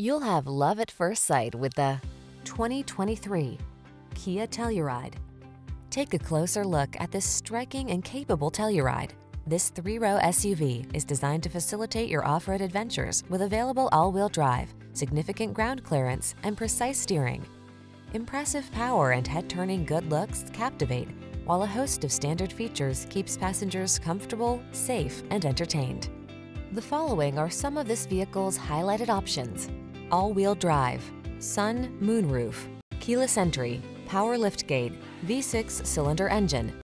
You'll have love at first sight with the 2023 Kia Telluride. Take a closer look at this striking and capable Telluride. This 3-row SUV is designed to facilitate your off-road adventures with available all-wheel drive, significant ground clearance, and precise steering. Impressive power and head-turning good looks captivate, while a host of standard features keeps passengers comfortable, safe, and entertained. The following are some of this vehicle's highlighted options: all-wheel drive, sun moonroof, keyless entry, power liftgate, V6 cylinder engine.